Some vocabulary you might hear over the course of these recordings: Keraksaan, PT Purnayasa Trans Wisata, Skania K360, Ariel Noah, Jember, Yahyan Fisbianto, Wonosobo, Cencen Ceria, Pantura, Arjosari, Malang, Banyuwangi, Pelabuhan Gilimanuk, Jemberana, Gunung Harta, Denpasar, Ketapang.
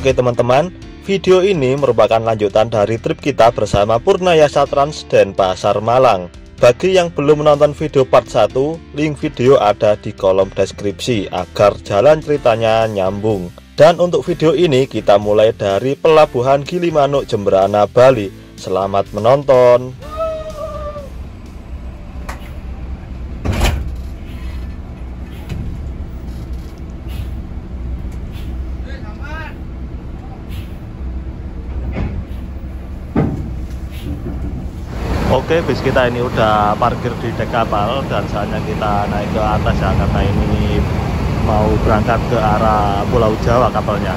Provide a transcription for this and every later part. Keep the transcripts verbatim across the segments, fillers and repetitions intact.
Oke teman-teman, video ini merupakan lanjutan dari trip kita bersama Purnayasa Trans Denpasar Malang. Bagi yang belum menonton video part satu, link video ada di kolom deskripsi agar jalan ceritanya nyambung. Dan untuk video ini kita mulai dari Pelabuhan Gilimanuk, Jemberana, Bali. Selamat menonton. Oke, bis kita ini udah parkir di dek kapal dan saatnya kita naik ke atas ya, karena ini mau berangkat ke arah Pulau Jawa kapalnya.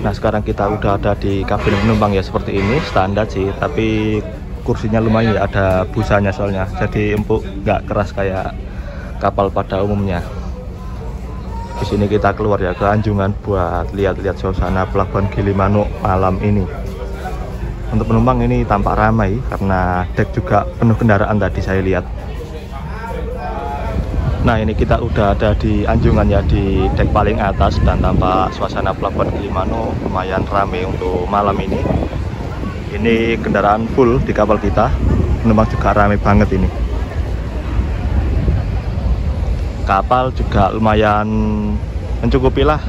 Nah, sekarang kita udah ada di kabin penumpang ya, seperti ini standar sih, tapi kursinya lumayan ya, ada busanya soalnya, jadi empuk, nggak keras kayak kapal pada umumnya. Di sini kita keluar ya ke anjungan buat lihat-lihat suasana Pelabuhan Gilimanuk malam ini. Untuk penumpang ini tampak ramai karena dek juga penuh kendaraan tadi saya lihat. Nah, ini kita udah ada di anjungan ya, di dek paling atas, dan tampak suasana Pelabuhan Gilimanuk lumayan ramai untuk malam ini. Ini kendaraan full di kapal kita, penumpang juga ramai banget ini. Kapal juga lumayan mencukupi lah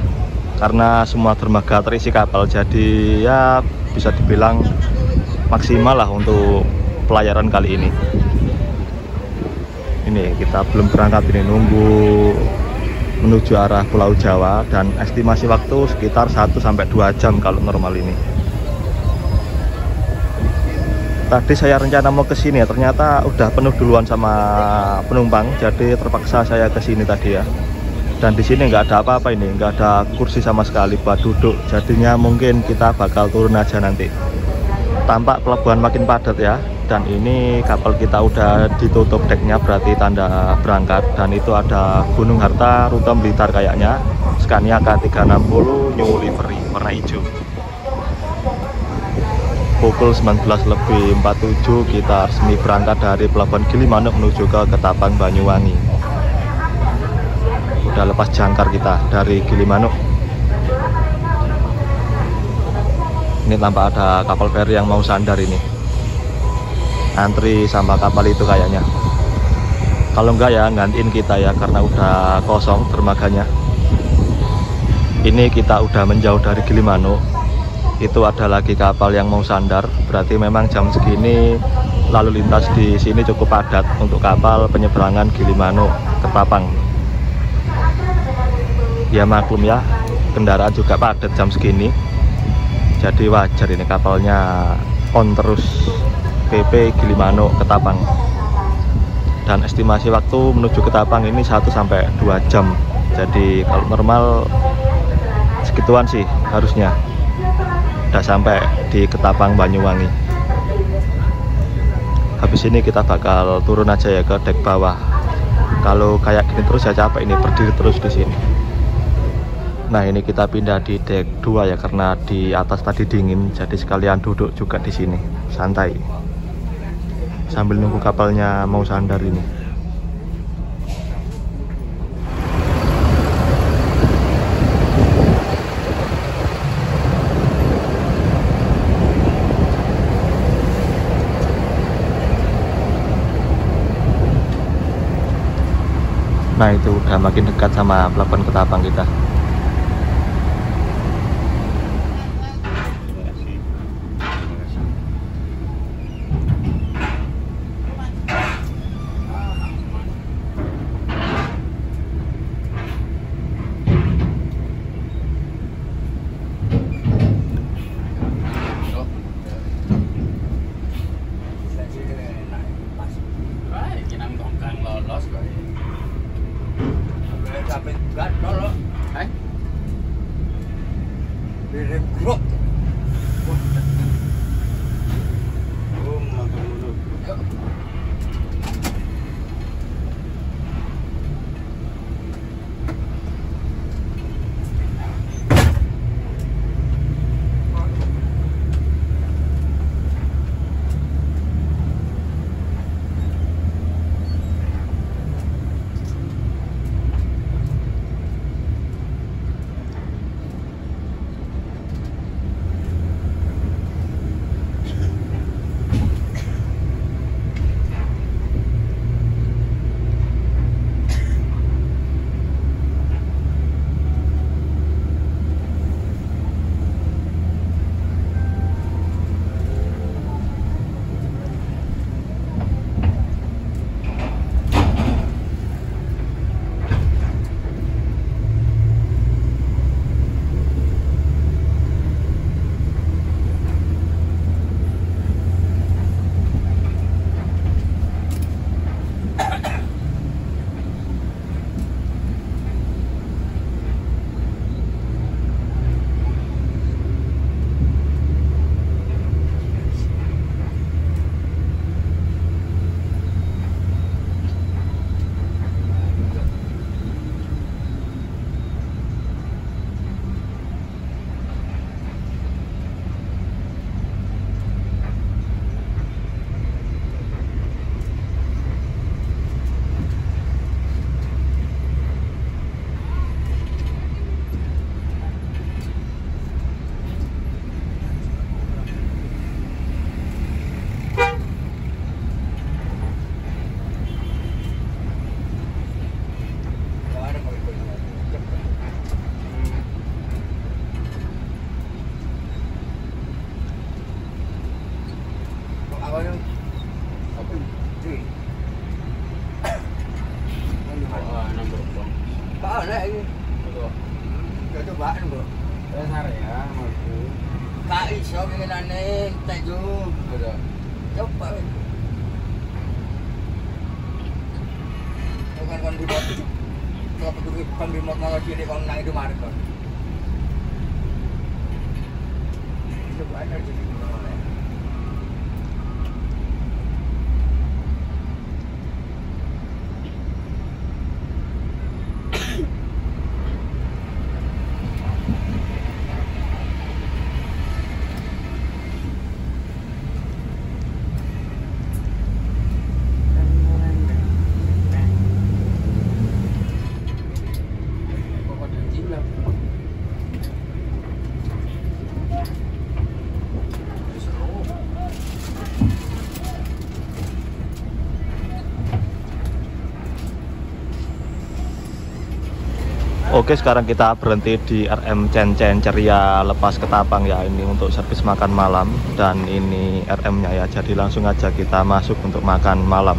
karena semua dermaga terisi kapal, jadi ya bisa dibilang maksimal lah untuk pelayaran kali ini. Ini kita belum berangkat, ini nunggu menuju arah Pulau Jawa, dan estimasi waktu sekitar satu sampai dua jam kalau normal ini. Tadi saya rencana mau ke sini ya, ternyata udah penuh duluan sama penumpang, jadi terpaksa saya ke sini tadi ya. Dan di sini nggak ada apa-apa ini, nggak ada kursi sama sekali buat duduk, jadinya mungkin kita bakal turun aja nanti. Tampak pelabuhan makin padat ya, dan ini kapal kita udah ditutup deknya, berarti tanda berangkat. Dan itu ada Gunung Harta rute Blitar kayaknya, Skania K tiga enam nol new livery warna hijau. Pukul sembilan belas lebih empat puluh tujuh kita resmi berangkat dari Pelabuhan Gilimanuk menuju ke Ketapang, Banyuwangi. Udah lepas jangkar kita dari Gilimanuk. Ini tampak ada kapal feri yang mau sandar ini. Antri sama kapal itu kayaknya. Kalau enggak ya gantiin kita ya, karena udah kosong dermaganya. Ini kita udah menjauh dari Gilimanuk. Itu ada lagi kapal yang mau sandar. Berarti memang jam segini lalu lintas di sini cukup padat untuk kapal penyeberangan Gilimanuk Ketapang. Ya maklum ya, kendaraan juga padat jam segini, jadi wajar ini kapalnya on terus. P P Gilimanuk Ketapang, dan estimasi waktu menuju Ketapang ini satu sampai dua jam, jadi kalau normal segituan sih harusnya udah sampai di Ketapang, Banyuwangi. Habis ini kita bakal turun aja ya ke dek bawah. Kalau kayak gini terus ya capek ini, berdiri terus di sini. Nah, ini kita pindah di dek dua ya, karena di atas tadi dingin, jadi sekalian duduk juga di sini santai sambil nunggu kapalnya mau sandar ini. Nah, itu udah makin dekat sama Pelabuhan Ketapang kita. bisa mengenai tak jauh, coba. Bukan kan budak, kalau petugas pembimot ngaji di kong naik itu market. Coba ada jadi berapa? Oke, sekarang kita berhenti di R M Cencen Ceria lepas Ketapang ya, ini untuk servis makan malam dan ini R M-nya ya, jadi langsung aja kita masuk untuk makan malam.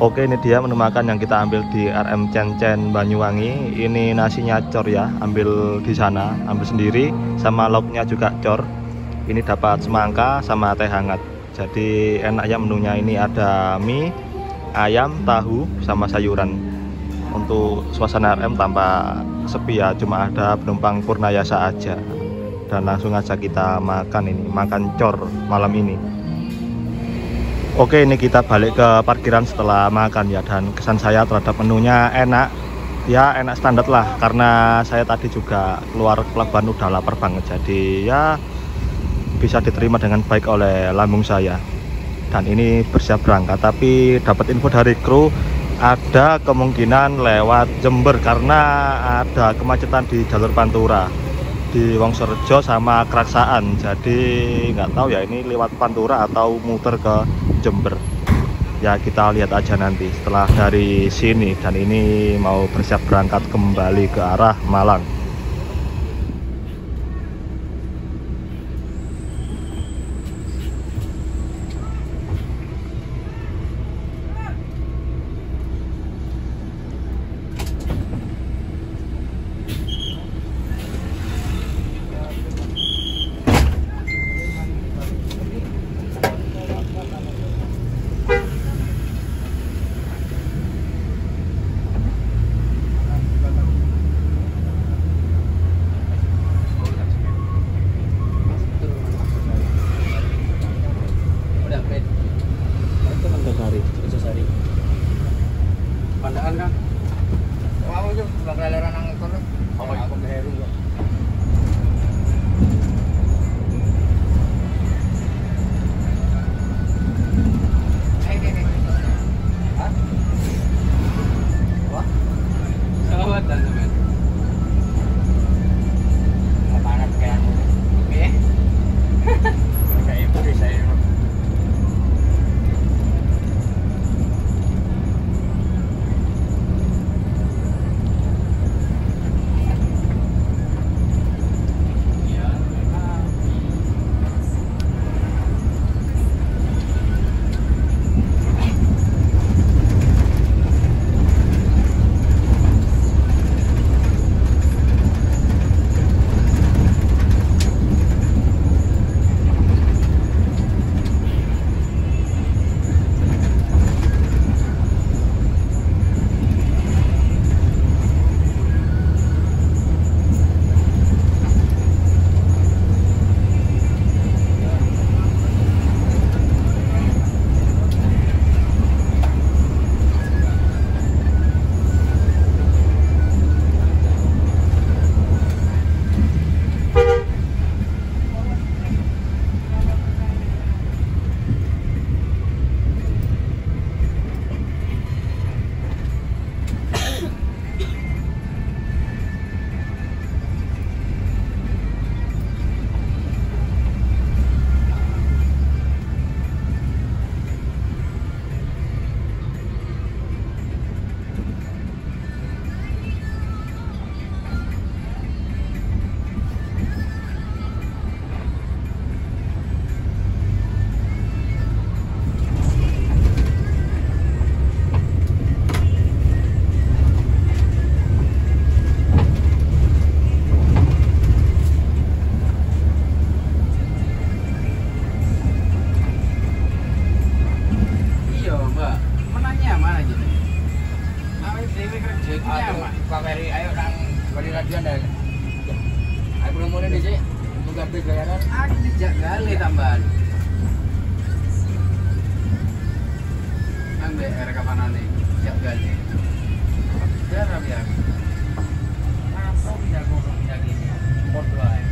Oke, ini dia menu makan yang kita ambil di R M Cencen Banyuwangi. Ini nasinya cor ya, ambil di sana, ambil sendiri, sama lauknya juga cor. Ini dapat semangka sama teh hangat. Jadi enaknya menunya ini ada mie, ayam, tahu, sama sayuran. Untuk suasana R M tanpa sepi ya, cuma ada penumpang Purnayasa aja. Dan langsung aja kita makan ini, makan cor malam ini. Oke, ini kita balik ke parkiran setelah makan ya. Dan kesan saya terhadap menunya enak. Ya enak standar lah, karena saya tadi juga keluar Pelabuhan udah lapar banget. Jadi ya bisa diterima dengan baik oleh lambung saya. Dan ini bersiap berangkat, tapi dapat info dari kru ada kemungkinan lewat Jember karena ada kemacetan di jalur Pantura di Wonosobo sama Keraksaan. Jadi nggak tahu ya ini lewat Pantura atau muter ke Jember. Ya kita lihat aja nanti setelah dari sini. Dan ini mau bersiap berangkat kembali ke arah Malang. B C, buka B bayaran. Ada jejak kali tambahan. Nang B R kapanane? Jejak kali. Jarang ya. Langsung ya kok lagi. Import doang.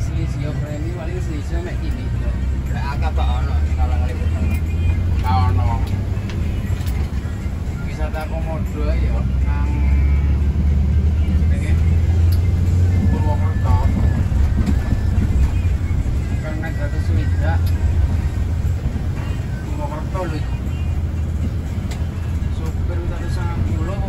Selisih premi paling selisih mek iki. Gak akeh kok ono kalau kali puter. Ka ono. Wisata komodo ya nang Purwokerto, karena satu sudah Purwokerto, supir satu sangat pulau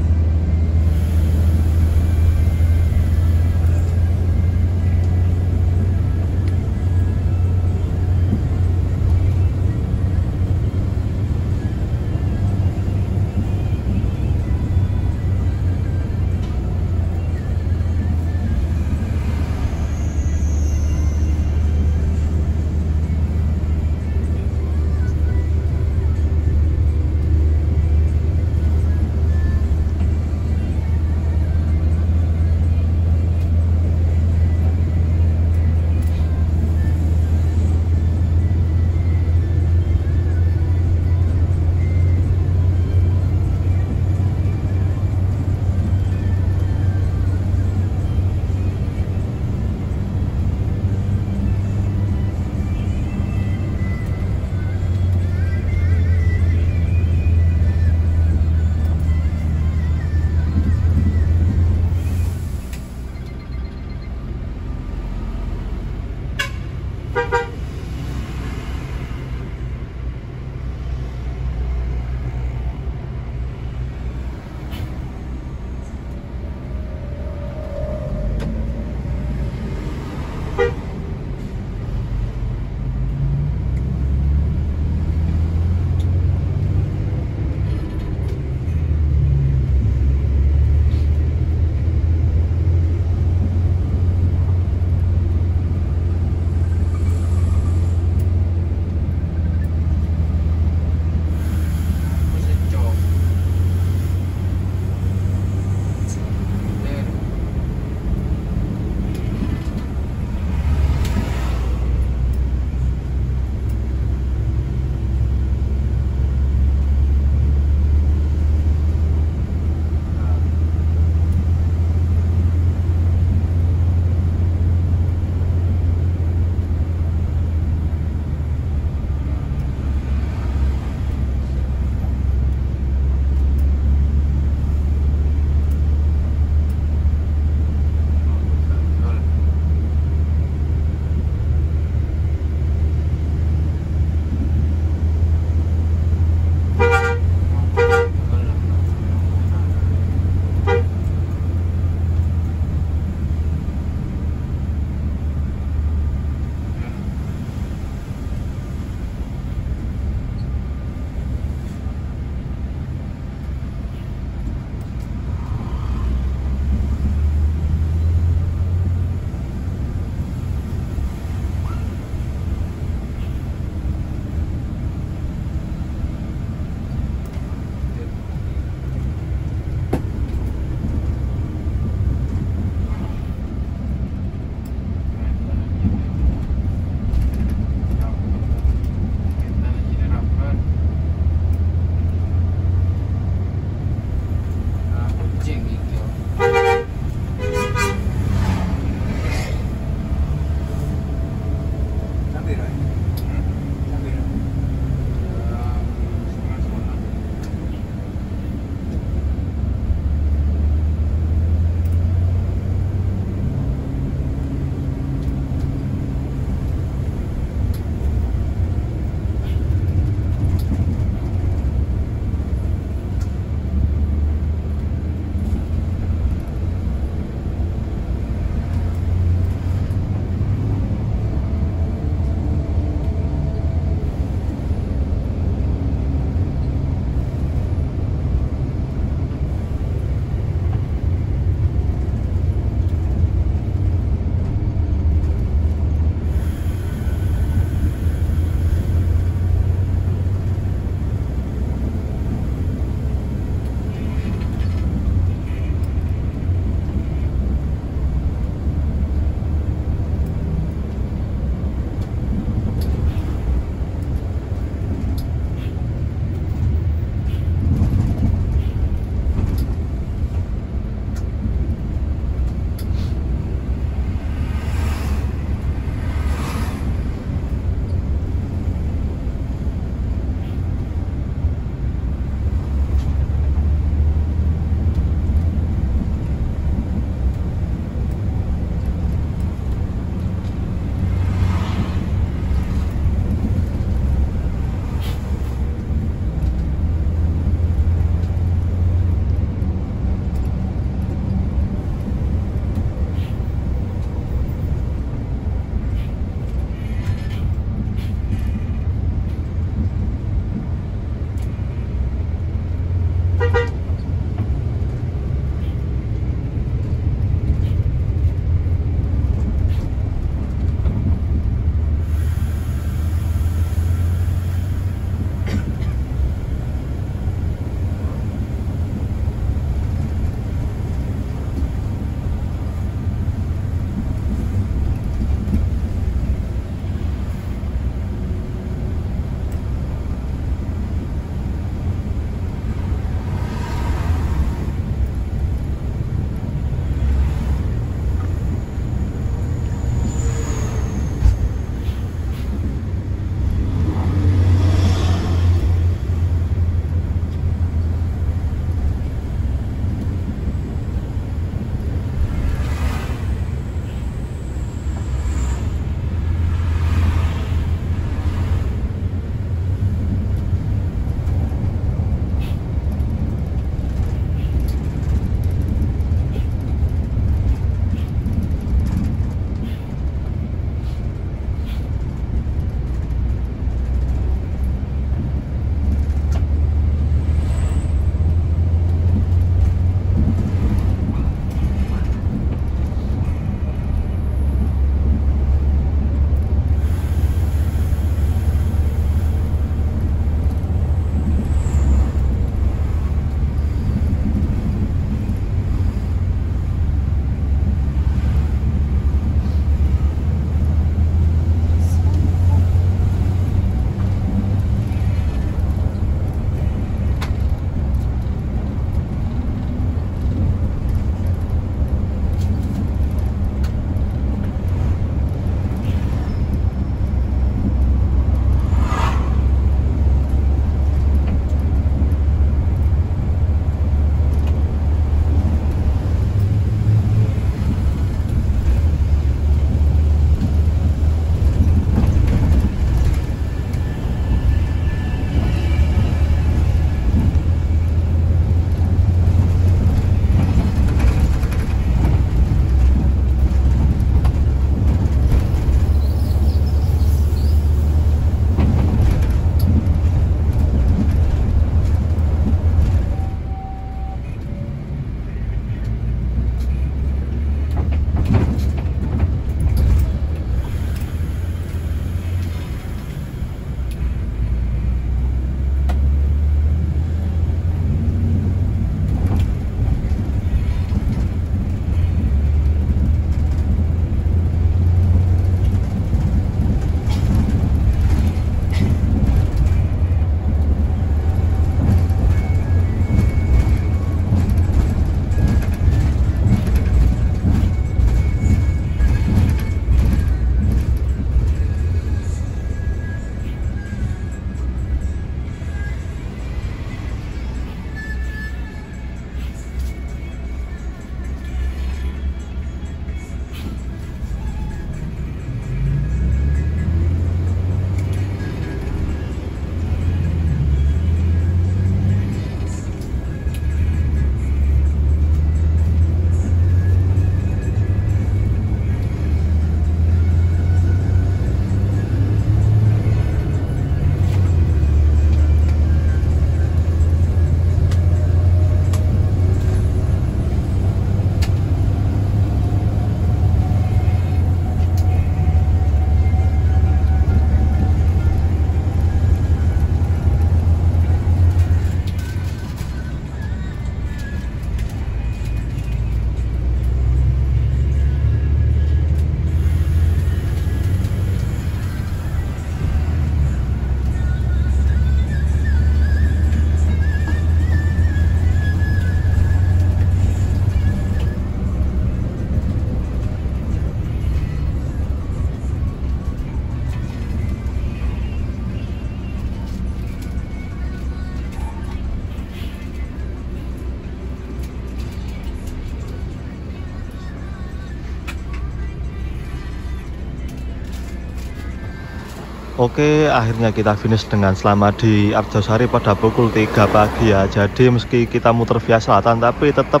Oke, akhirnya kita finish dengan selamat di Arjosari pada pukul tiga pagi ya. Jadi meski kita muter via selatan, tapi tetap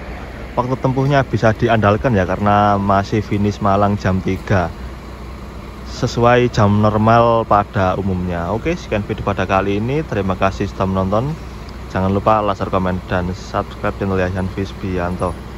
waktu tempuhnya bisa diandalkan ya, karena masih finish Malang jam tiga sesuai jam normal pada umumnya. Oke, sekian video pada kali ini. Terima kasih sudah menonton. Jangan lupa like, komen, dan subscribe channel Yahyan Fisbianto.